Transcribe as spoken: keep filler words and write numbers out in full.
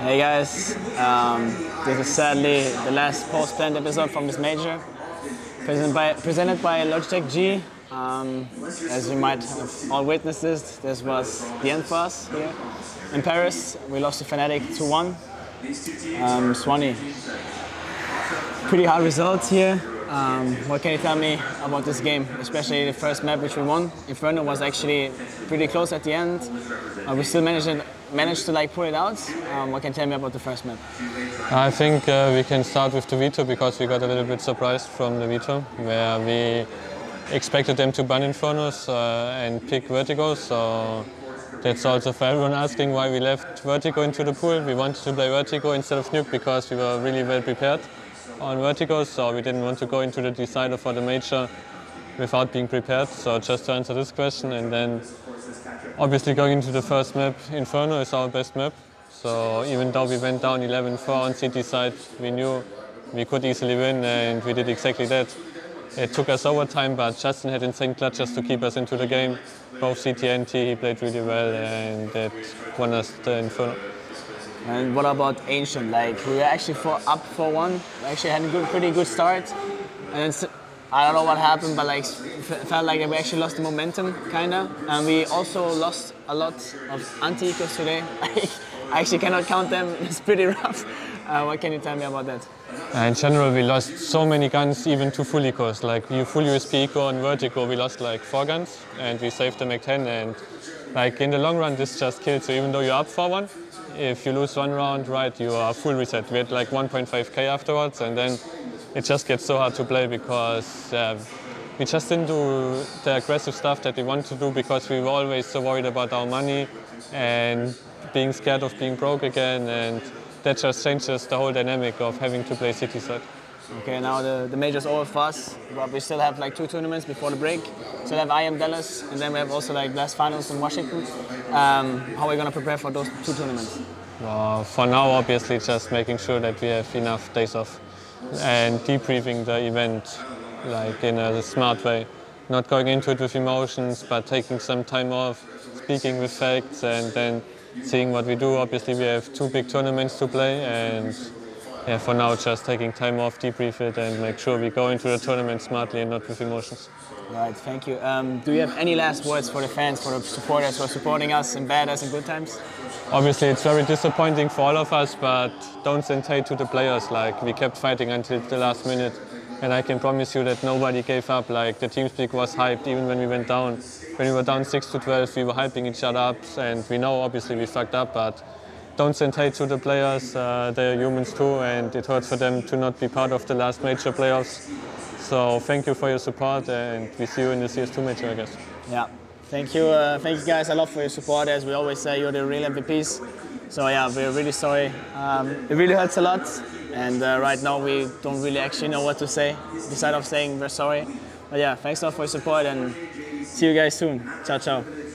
Hey guys, um, this is sadly the last Post Plant episode from this Major, presented by, presented by Logitech G. Um, as you might have all witnessed this, this was the end for us here in Paris. We lost to Fnatic two one. Um, Swani, pretty hard results here. Um, what can you tell me about this game, especially the first map which we won? Inferno was actually pretty close at the end. Uh, we still managed it, managed to like pull it out. Um, what can you tell me about the first map? I think uh, we can start with the veto, because we got a little bit surprised from the veto, where we expected them to ban Infernos uh, and pick Vertigo. So that's also for everyone asking why we left Vertigo into the pool. We wanted to play Vertigo instead of Nuke because we were really well prepared on Vertigo, so we didn't want to go into the decider for the Major without being prepared. So just to answer this question, and then obviously going into the first map, Inferno is our best map. So even though we went down eleven four on C T side, we knew we could easily win, and we did exactly that. It took us overtime, but Justin had insane clutches to keep us into the game. Both C T and T, he played really well, and that won us the Inferno. And what about Ancient? Like, we were actually for, up four one, actually had a good, pretty good start, and it's, I don't know what happened, but like felt like we actually lost the momentum, kinda. And we also lost a lot of anti-ecos today. I actually cannot count them, it's pretty rough. Uh, what can you tell me about that? Uh, in general, we lost so many guns, even to full ecos. Like, you full U S P eco and Vertigo, we lost like four guns, and we saved them at ten, and like in the long run, this just killed. So even though you're up four one, if you lose one round, right, you are full reset. We had like one point five K afterwards, and then it just gets so hard to play, because uh, we just didn't do the aggressive stuff that we wanted to do, because we were always so worried about our money and being scared of being broke again, and that just changes the whole dynamic of having to play city side. Okay, now the, the Major's over for us, but we still have like two tournaments before the break. So we have I M Dallas, and then we have also like BLAST Finals in Washington. Um, how are we going to prepare for those two tournaments? Well, for now, obviously, just making sure that we have enough days off and debriefing the event like in a smart way. Not going into it with emotions, but taking some time off, speaking with facts, and then seeing what we do. Obviously, we have two big tournaments to play, and yeah, for now, just taking time off, debrief it, and make sure we go into the tournament smartly and not with emotions. Right, thank you. Um, do you have any last words for the fans, for the supporters who are supporting us in bad as in good times? Obviously, it's very disappointing for all of us, but don't send hate to the players. Like, we kept fighting until the last minute, and I can promise you that nobody gave up. Like, the team speak was hyped even when we went down. When we were down six to twelve, we were hyping each other up, and we know obviously we fucked up, but don't send hate to the players. Uh, they are humans too, and it hurts for them to not be part of the last Major playoffs. So thank you for your support, and we see you in the C S two Major, I guess. Yeah, thank you, uh, thank you guys a lot for your support. As we always say, you're the real M V Ps. So yeah, we're really sorry. Um, it really hurts a lot, and uh, right now we don't really actually know what to say, besides of saying we're sorry. But yeah, thanks a lot for your support, and see you guys soon. Ciao, ciao.